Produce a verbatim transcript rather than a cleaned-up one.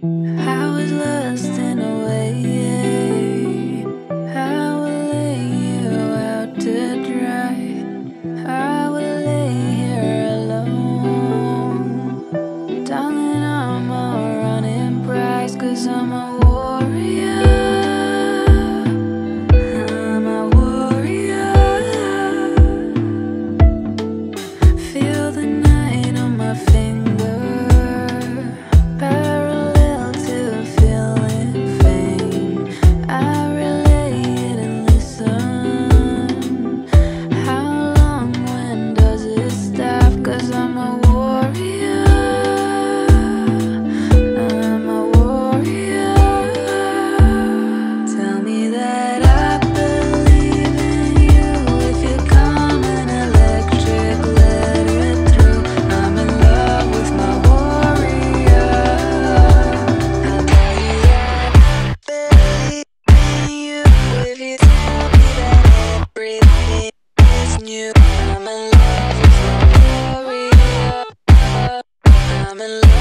I'm in love.